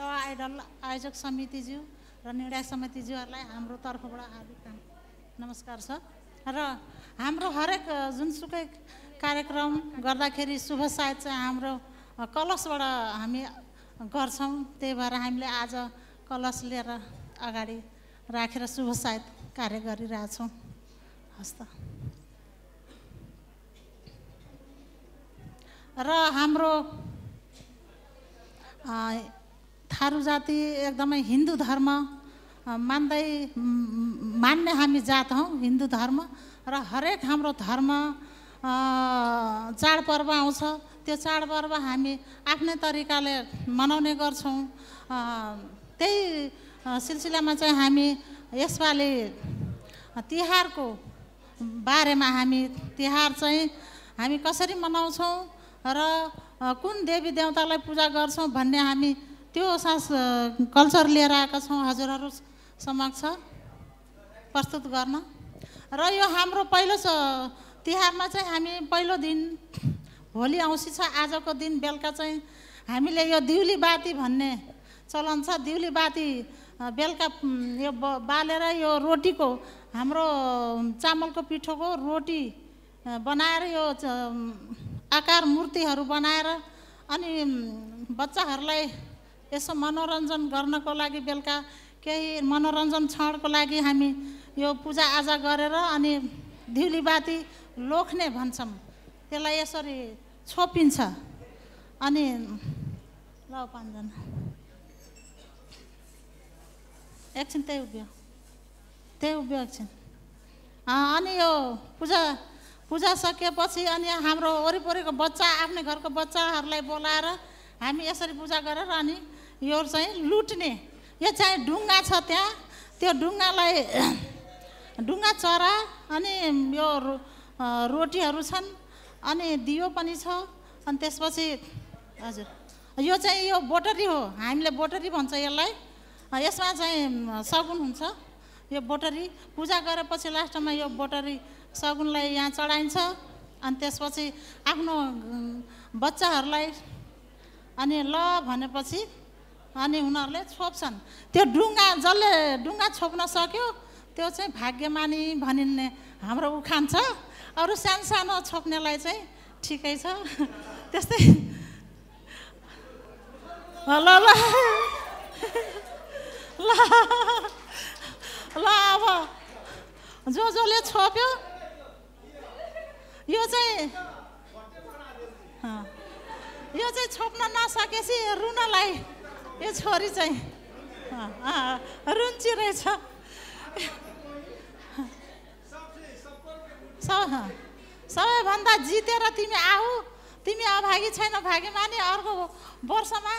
idol Isaac Samitiju, Ranida Samitiju, Amro Tarhora Habitan. Namaskar, sir. Amro Harek, Zunsuke, Karakram, Gorda Keri, Suicides, Amro, a Colos or a Gorsum, Teva Hamle as a Colos Lera Agari, Rakira Suicide, Karagari Ratsum. Hasta. Ra Hamro. Tharu जाति एकदमै हिन्दू धर्म मान्दै मान्ने हामी जात हौ हिन्दू धर्म र हरेक हाम्रो धर्म चाडपर्व आउँछ त्यो चाडपर्व हामी आफ्नै तरिकाले मनाउने गर्छौं त्यही सिलसिलामा चाहिँ हामी यसपालि तिहारको बारेमा हामी तिहार चाहिँ हामी कसरी मनाउँछौं र कुन देवी देवतालाई पूजा गर्छौं भन्ने हामी त्यो सांस कल्चर लिएर आएका छौं हजुरहरु समक्ष प्रस्तुत गर्न र यो हाम्रो पहिलो तिहारमा चाहिँ हामी पहिलो दिन होली औँसी छ आजको दिन बेलुका चाहिँ हामीले यो दिउली बाती भन्ने चलन छ दिउली बाती बेलुका यो बालेर यो रोटीको हाम्रो चामलको पिठोको रोटी बनाएर यो आकार मूर्तिहरु बनाएर अनि बच्चाहरुलाई यसो मनोरञ्जन गर्नको लागि बेलुका केही मनोरञ्जन क्षणको लागि हामी यो पूजा आजा गरेर अनि दिउली बाती लोख्ने भन्छम त्यसलाई यसरी छोपिन्छ अनि ल पाँचजना एकछिन त्यही उभियो एकछिन अनि यो पूजा सकेपछि अनि हाम्रो वरिपरिको बच्चा आफ्नो घरको बच्चाहरुलाई बोलाएर हामी यसरी पूजा गरेर अनि यो चाहिँ लुट्ने यो चाहिँ ढुङ्गा छ त्यहाँ त्यो ढुङ्गालाई ढुङ्गा चरा अनि यो रोटीहरु छन् अनि दियो पनि छ अनि त्यसपछि हजुर यो चाहिँ यो बोटरी हो हामीले बोटरी भन्छ यसलाई यसमा चाहिँ सगुन हुन्छ यो बोटरी पूजा गरेपछि लास्टमा यो बोटरी सगुनलाई यहाँ चढाइन्छ अनि त्यसपछि आफ्नो बच्चाहरुलाई अनि ल भनेपछि अनि उनीहरुले छोप्छन् त्यो ढुङ्गा जले ढुङ्गा छोप्न सक्यो त्यो चाहिँ भाग्यमानी भनिन्ने हाम्रो उखान छ अरु सानसानो छोप्नेलाई चाहिँ ठिकै छ त्यस्तै ल ल ल अब जसले छोप्यो यो चाहिँ छोप्न नसकेसी रुनलाई यो छोरी चाहिँ रुन्ची रहेछ सबैभन्दा जितेर तिमी आऊ तिमी अभागी छैन भाग्यमानी अर्को वर्षमा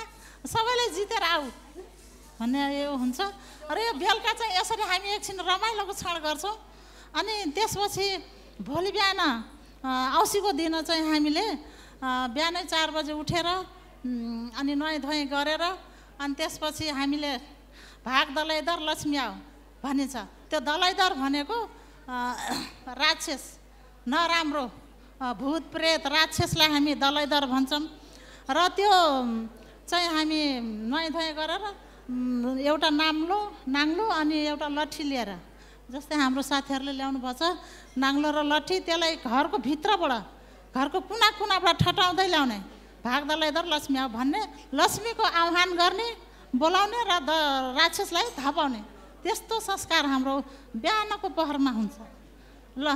सबैले जितेर आऊ भन्ने यो हुन्छ र यो बेलुका चाहिँ यसरी हामी एकछिन रमाइलोको क्षण गर्छौं अनि त्यसपछि भोलि बिहान औँसीको दिन चाहिँ हामीले बिहानै 4 बजे उठेर अनि नुहाइ धुवाइ गरेर अनि त्यसपछि हामीले भाग दलैदर लक्ष्मी आऊ भनिन्छ त्यो दलैदर भनेको राक्षस नराम्रो भूत प्रेत राक्षसलाई हामी दलैदर भन्छौं र त्यो चाहिँ हामी नुहाइ धुवाइ गरेर एउटा नाङ्लो अनि एउटा लट्ठी लिएर जस्तै हाम्रो साथीहरुले ल्याउनु भछ नाङ्लो र लट्ठी त्यसलाई घरको भित्रबाट घरको कुना कुनाबाट ठटाउँदै ल्याउने भाग्दलाई दर लक्ष्मी आऊ भन्ने लक्ष्मीको आह्वान गर्ने बोलाउने र राक्षसलाई धपाउने त्यस्तो संस्कार हाम्रो बिहानको पहरमा हुन्छ ल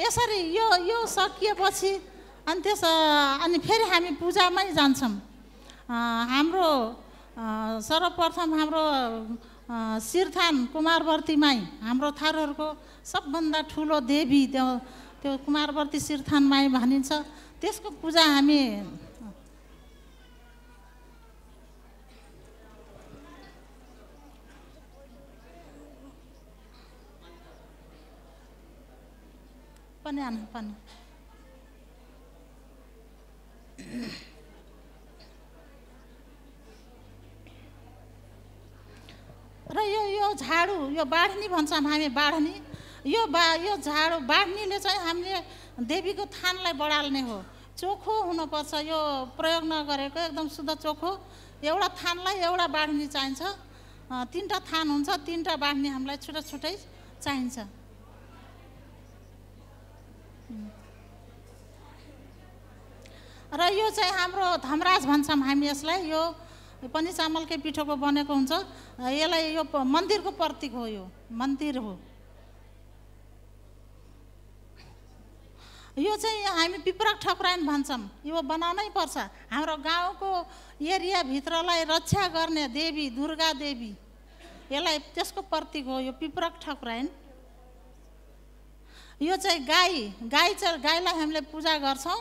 यसरी यो सकिएपछि अनि फेरि हामी पूजामै जान्छौं हाम्रो सर्वप्रथम हाम्रो सिरथान कुमारवर्ती माई हाम्रो थारूहरुको सबभन्दा ठूलो देवी त्यो कुमारवर्ती सिरथान माई भनिन्छ त्यसको पूजा हामी पनि र यो झाडू यो बाढनी भन्छम हामी बाढनी यो झाडू बाढनीले चाहिँ हामीले देवीको थानलाई बढाल्ने हो चोखो हुनुपर्छ यो प्रयोग नगरेको एकदम शुद्ध चोखो एउटा थानलाई एउटा बाढनी चाहिन्छ तीनटा थान हुन्छ तीनटा बाढनी हामीलाई छुटा छुटै चाहिन्छ र यो चाहिँ हाम्रो धमराज भन्छम हामी यसलाई यो पनि चामलकै पिठोको बनेको हुन्छ यसलाई यो मन्दिरको प्रतीक हो यो मन्दिर हो यो चाहिँ हामी पिपराक ठकुराइन भन्छौँ यो बनाउनै पर्छ हाम्रो गाउँको एरिया भित्रलाई रक्षा गर्ने देवी दुर्गा देवी यसलाई त्यसको प्रतीक हो यो पिपराक ठकुराइन यो चाहिँ गाई गाई चाहिँ गाईलाई हामीले पूजा गर्छौं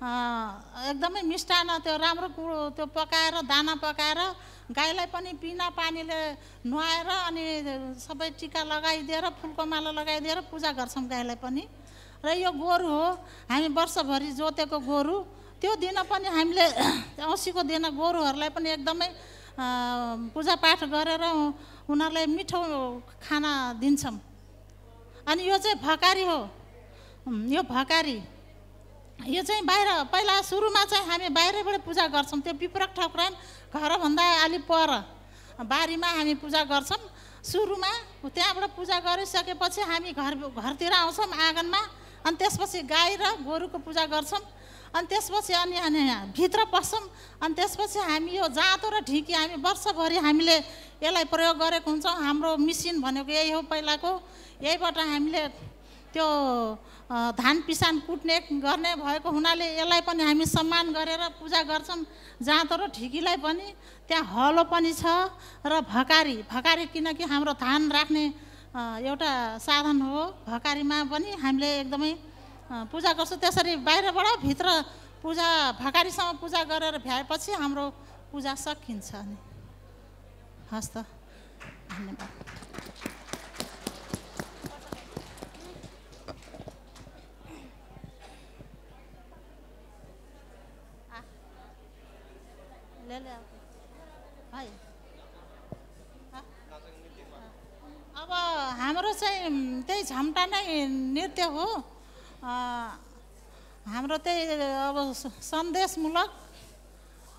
एकदमै मिष्टान्न त्यो राम्रो कुरो त्यो पकाएर दाना पकाएर गाईलाई पनि पिना पानीले नुहाएर अनि सबै टीका लगाइदिएर फुलको माला लगाइदिएर पूजा गर्छौं गाईलाई पनि र यो गोरु हो हामी वर्षभरि जोतेको गोरु त्यो दिन पनि हामीले औँसीको दिन गोरुहरूलाई पनि एकदमै पूजापाठ गरेर उनीहरूलाई मिठो खाना दिन्छौं अनि यो चाहिँ भकारी हो यो भकारी यो चाहिँ बाहिर पहिला सुरुमा चाहिँ हामी बाहिरैबाट पूजा गर्छौं त्यो पिपराक ठकुराइन घरभन्दा अलि पर बारीमा हामी पूजा गर्छौं सुरुमा त्यहाँबाट पूजा गरिसकेपछि हामी घरतिर आउँछौं आँगनमा अनि त्यसपछि गाई र गोरुको पूजा गर्छौं अनि त्यसपछि अनि भित्र पस्छौं अनि त्यसपछि हामी यो जाँतो र ढिकी हामी वर्षभरि हामीले यसलाई प्रयोग गरेको हुन्छौं हाम्रो मेसिन भनेको यही हो पहिलाको यहीबाट हामीले त्यो धान पिसान कुट्ने गर्ने भएको हुनाले यसलाई पनि हामी सम्मान गरेर पूजा गर्छौं जाँतो र ढिकीलाई पनि त्यहाँ हलो पनि छ र भकारी भकारी किनकि हाम्रो धान राख्ने एउटा साधन हो भकारीमा पनि हामीले एकदमै पूजा गर्छौं त्यसरी बाहिरबाट भित्र पूजा भकारीसँग पूजा गरेर भ्याएपछि हाम्रो पूजा सकिन्छ नि हस् त धन्यवाद अब हाम्रो चाहिँ त्यही झमटा नै नृत्य हो हाम्रो त्यही अब सन्देशमूलक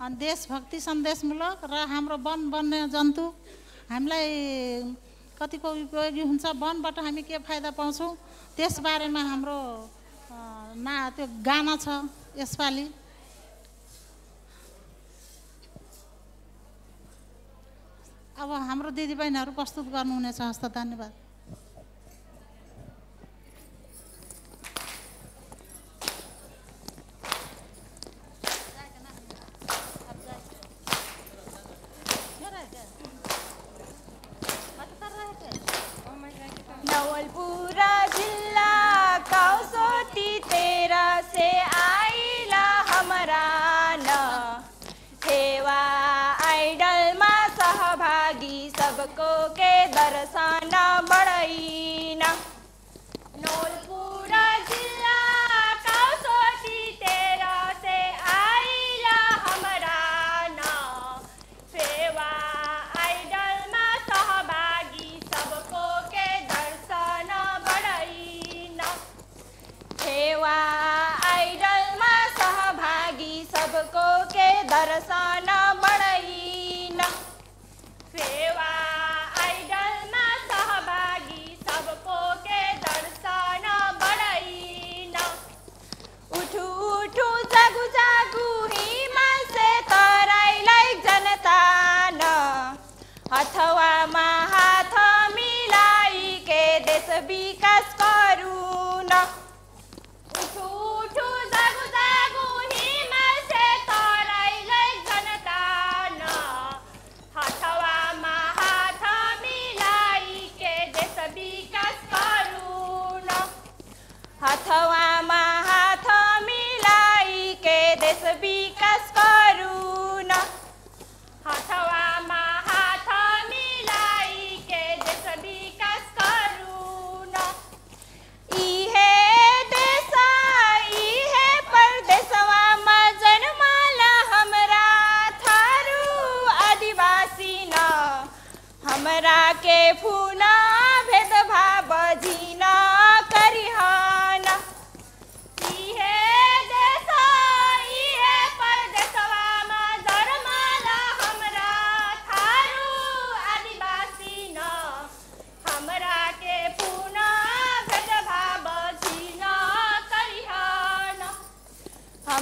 अनि देशभक्ति सन्देशमूलक र हाम्रो वन वन्य जन्तु हामीलाई कतिको उपयोगी हुन्छ वनबाट हामी के फाइदा पाउँछौँ त्यसबारेमा हाम्रो त्यो गाना छ यसपालि अब हाम्रो दिदीबहिनीहरु प्रस्तुत गर्नुहुनेछ हस्त धन्यवाद नवलपुरा जिल्ला कसोटी 13 से आइला हमारा ना सेवा सबको के दर्शन बढाइन नवलपुरा जिल्ला कसोटी 13 से आइला हमारा ना सेवा आइडलमा सहभागी सबको के दर्शन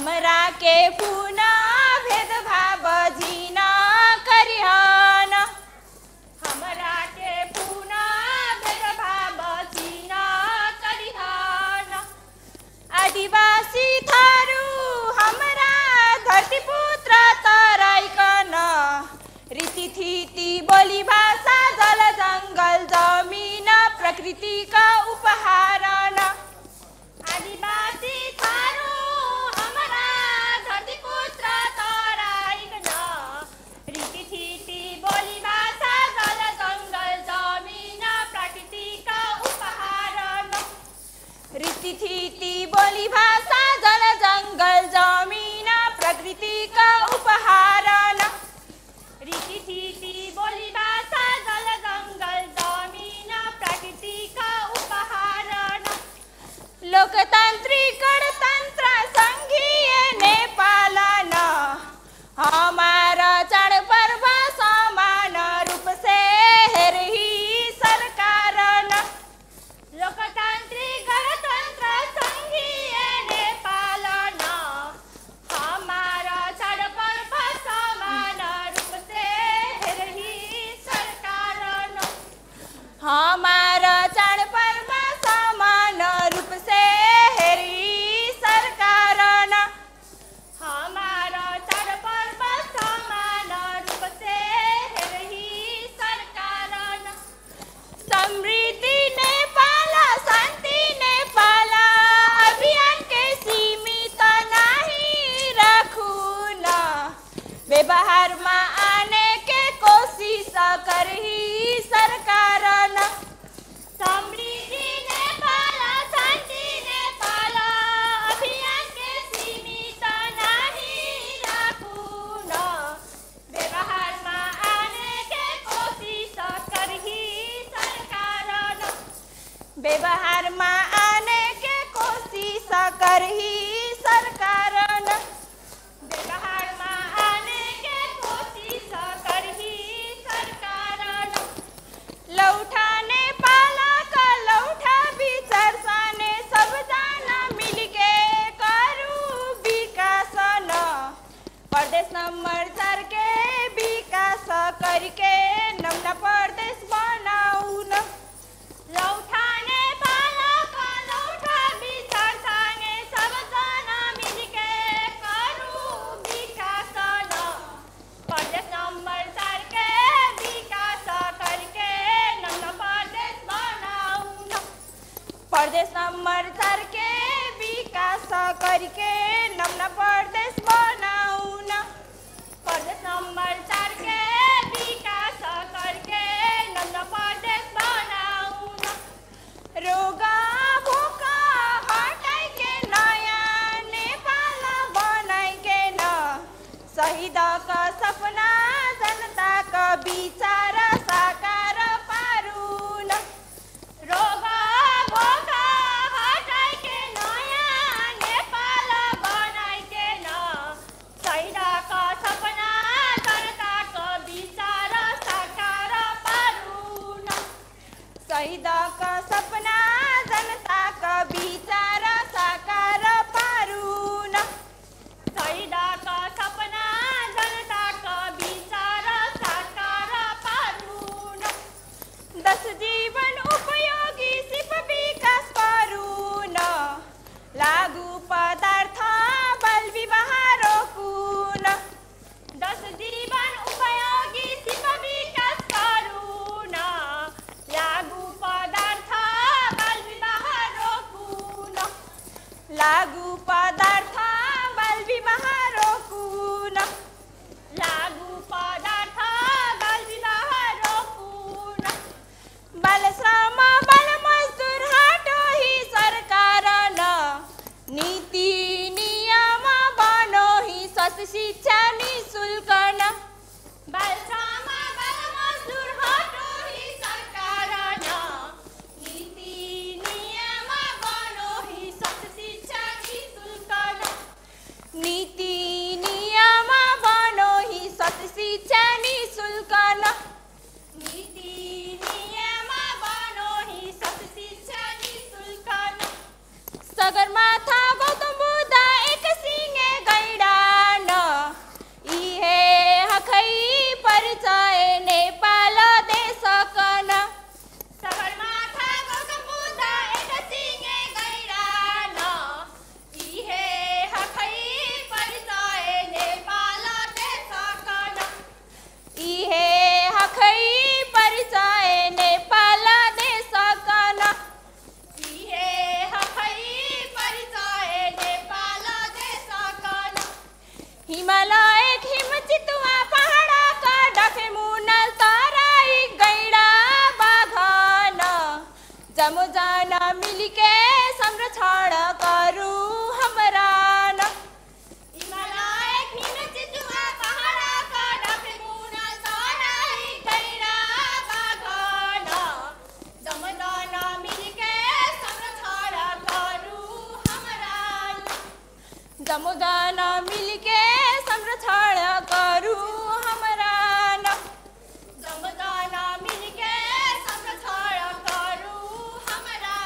हमरा के पुना भेदभाव जीना करिहन, हमरा के पुना भेदभाव जीना करिहन। आदिवासी थारू हमरा धरती पुत्र तराइकन, रीति थीति बोली भाषा जल जंगल जमीन प्रकृति का उपहार। आदिवासी थारू हमारा धरती पुत्र तराइकन, रीति थीति बोली भाषा जल जंगल जमीन प्रकृति का उपहार। रीति थीति बोली भाषा जल जंगल जमीन प्रकृति का उपहार। रीति थीति बोली भाषा जल जंगल जमीन प्रकृति का उपहार। लोकतांत्रिक गणतंत्र संघीय नेपाल न हमारा चाडपर्व समान रूप से हेरही सरकार न। लोकतांत्रिक गणतंत्र संघीय नेपाल न हमारा चाडपर्व समान रूप से हेरही सरकार न। हमारा चाडपर्व समान रूप से हेरही सरकार न। हमारा चाडपर्व समान रूप से हेरही सरकार न। समृद्धि नेपाल शान्ति नेपाल अभियान के सीमित नहीं राखू न, व्यवहार में आने के कोशिश करही सरकार न। समृद्धि नेपाल शान्ति नेपाल अभियान के सीमित नहीं राखू न, व्यवहार में आने के कोशिश करही सरकार न। व्यवहार में आने के कोशिश करही सरकार न। व्यवहार में आने के कोशिश करही सरकार न। लौटा नेपाल का लौटा विचार साने सब जना मिलके करू विकास न, प्रदेश नंबर 4 के विकास करके नम्न प्रदेश बनाऊ न। लौटा नेपाल का लौटा विचार साने सब जना मिलके करू विकास न, प्रदेश नंबर 4 के विकास करके नम्न प्रदेश बनाऊ न। प्रदेश नंबर 4 के विकास करके नम्न प्रदेश बनाऊ न। प्रदेश नंबर 4 के विकास करके नम्न प्रदेश बनाऊ न। रोग भोक हटाइके नयाँ नेपाल बनाइके न, शहीदक सपना जनताक विचार साकार पारू न। रोग भोक हटाइके नयाँ नेपाल बनाइके न, शहीदक सपना जनताक विचार साकार पारू न। शहीदक सपना जनताक विचार साकार पारू न। शहीदक सपना जनताक विचार साकार पारू न। 10 जीवन उपयोगी सिप विकास करू न, लागू पदार्थ बल विवाह रोकू न। 10 जीवन उपयोगी सिप विकास करू न, लागू पदार्थ बल विवाह रोकू न। लागू पदार्थ बल विवाह रोकू न। लागू पदार्थ बल विवाह रोकू न। बाल श्रम बाल मजदूर हटोही सरकार न, नीति नियम बनोही स्वास्थ्य शिक्षा निशुल्क न। बाल श्रम बाल मजदूर हटोही सरकार न, नीति नियम बनोही स्वास्थ्य शिक्षा निशुल्क न। नीति नियम बनोही स्वास्थ्य शिक्षा निशुल्क न। नीति नियम जाना मिलके संरक्षण करू हमरा समुदान मिलके संरक्षण करू हमरा समुदान मिलके संरक्षण करू हमरा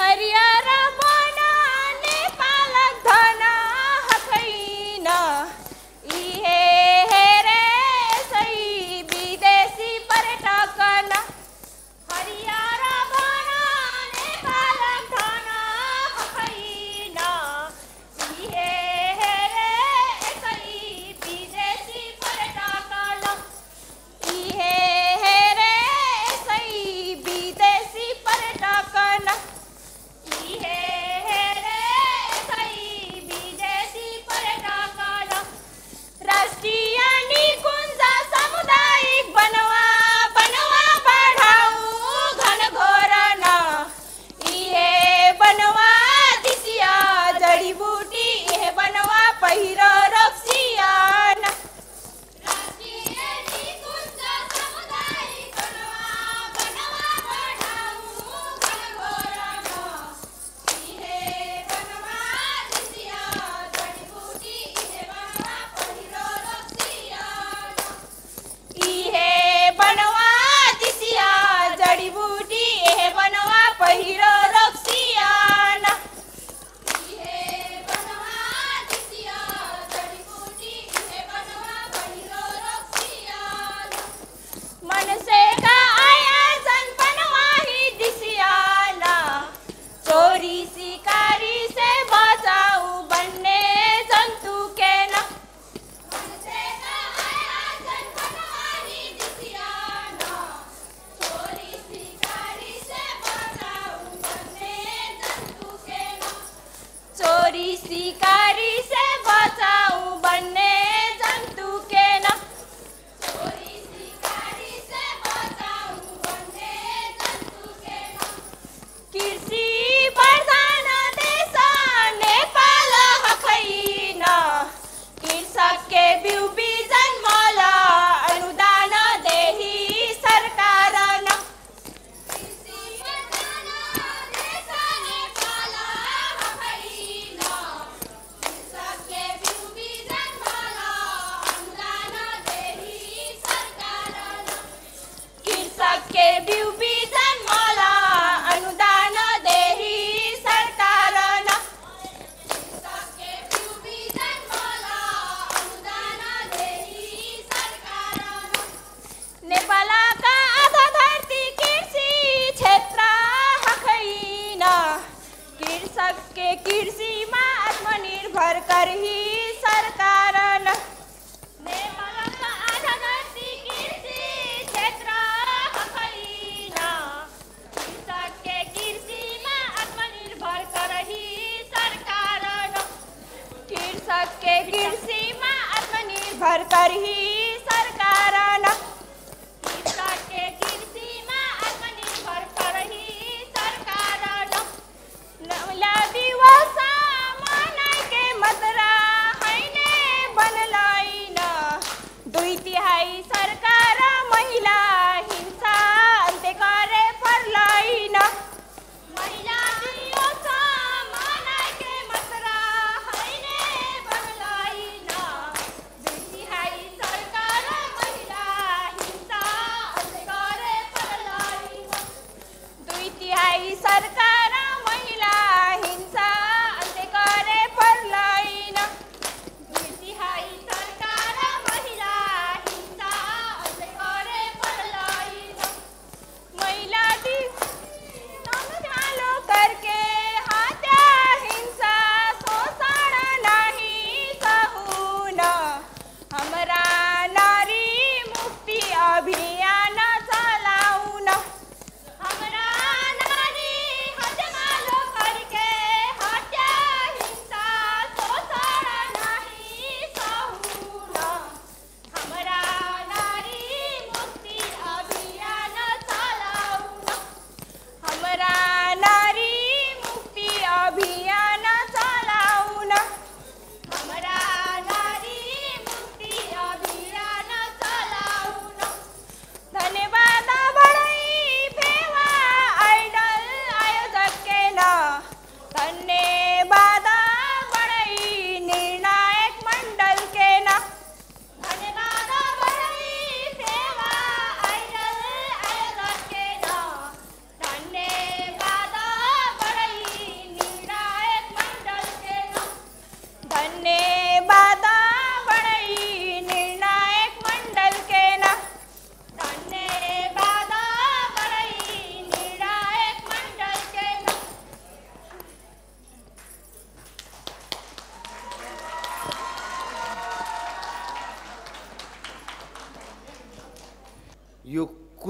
हरियारा बनाने पालक धना हखैन इहे रे सही विदेशी पर्यटकन हरियारा बनाने पालक धना हखैन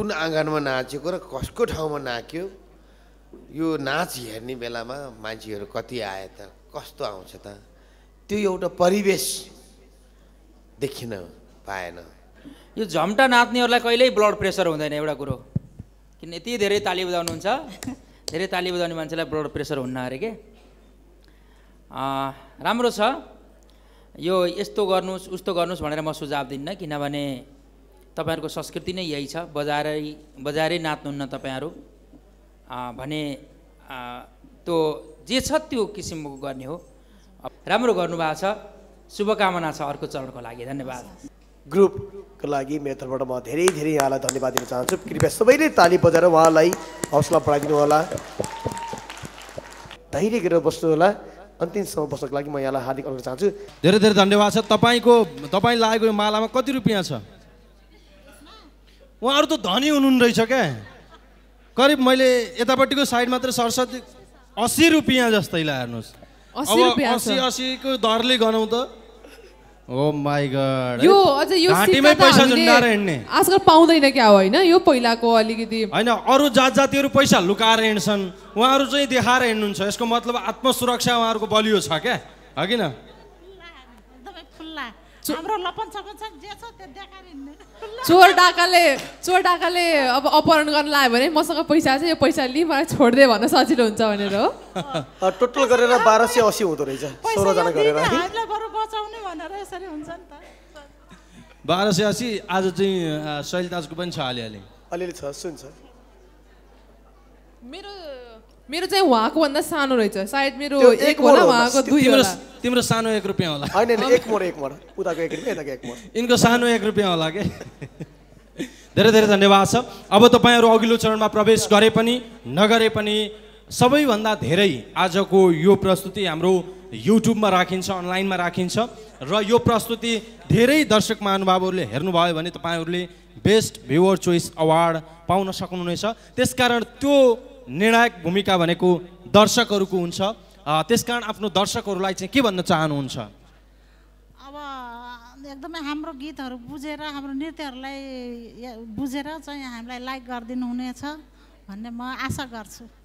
कुन आँगनमा नाचेको र कसको ठाउँमा नाच्यो यो नाच हेर्ने बेलामा मान्छेहरू कति आए त कस्तो आउँछ त त्यो एउटा परिवेश देखिन पाएन यो झम्टा नाच्नेहरूलाई कहिल्यै ब्लड प्रेसर हुँदैन एउटा कुरो किन यति धेरै ताली बजाउनुहुन्छ धेरै ताली बजाउने मान्छेलाई ब्लड प्रेसर हुन्न अरे के राम्रो छ यो यस्तो गर्नुस् उस्तो गर्नुस् भनेर म सुझाव दिन्न किनभने तपाईहरुको संस्कृति नै यही छ बजारै नाच्नुहुन्न तपाईहरु भने त्यो जे छ त्यो किसिमको गर्ने हो राम्रो गर्नु भएको छ शुभकामना छ अर्को चरणको लागि धन्यवाद ग्रुपको लागि मेरो तर्फबाट म धेरै धेरै यहाँलाई धन्यवाद दिन चाहन्छु कृपया सबैले ताली बजाएर उहाँलाई हौसला बढाइदिनु होला धैर्य गरेर बस्नु होला अन्तिमसम्म बस्नको लागि म यहाँलाई हार्दिक अनुरोध चाहन्छु धेरै धेरै धन्यवाद छ तपाईको तपाई लागेको यो मालामा कति रुपैयाँ छ उहाँहरु त धनी हुनुहुन रहेछ के करिब मैले यतापट्टिको साइड मात्र सरस्वती 80 रुपैयाँ जस्तै ला हेर्नुस् 80 को दरले गनौ त ओ माय गॉड यो अझ यो घाटीमै पैसा झुन्डाएर हिड्ने आजकल पाउँदैन क्या हो हैन यो पहिलाको अलिकति हैन अरु जातजातिहरु पैसा लुकाएर हिड्छन् उहाँहरु चाहिँ देखाएर हिड्नुहुन्छ यसको मतलब आत्मसुरक्षा उहाँहरुको बलियो छ के हो किन हाम्रो लपन सपन छ जे छ त्यो देखाएर हिड्ने चोर डाकाले अब अपहरण गर्न लाग्यो भने मसँग पैसा छ यो पैसा लि मलाई छोड्दे भन्न सजिलो हुन्छ भनेर हो टोटल गरेर 1280 हुँदो रहेछ 16 जना गरेर हामीलाई बरु बचाउने भनेर यसरी हुन्छ नि त 1280 आज चाहिँ शैल दाजुको पनि छ अलिअलि छ सुन्छ मेरो चाहिँ उहाँको भन्दा सानो रहेछ सायद मेरो 1 होला उहाँको 2 होला तिम्रो सानो 1 रुपैयाँ होला हैन 1 मोर उताको 1 रुपैयाँ यताको 1 मोर इनको सानो 1 रुपैयाँ होला के धेरै धेरै धन्यवाद छ अब तपाईहरु अघिल्लो चरणमा प्रवेश गरे पनि नगरे पनि सबैभन्दा धेरै आजको यो प्रस्तुति हाम्रो युट्युबमा राखिन्छ अनलाइनमा राखिन्छ र यो प्रस्तुति धेरै दर्शक महानुभावहरुले हेर्नुभयो भने तपाईहरुले बेस्ट भ्युअर चोइस अवार्ड पाउन सक्नुहुनेछ त्यसकारण त्यो निर्णायक भूमिका भनेको दर्शकहरुको हुन्छ त्यसकारण आफ्नो दर्शकहरुलाई चाहिँ के भन्न चाहनुहुन्छ अब एकदमै हाम्रो गीतहरु बुझेर हाम्रो नृत्यहरुलाई बुझेर चाहिँ हामीलाई लाइक गर्दिनु हुनेछ भन्ने म आशा गर्छु